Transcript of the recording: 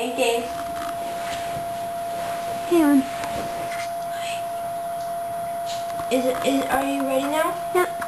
Okay. Hang on. Are you ready now? Yep.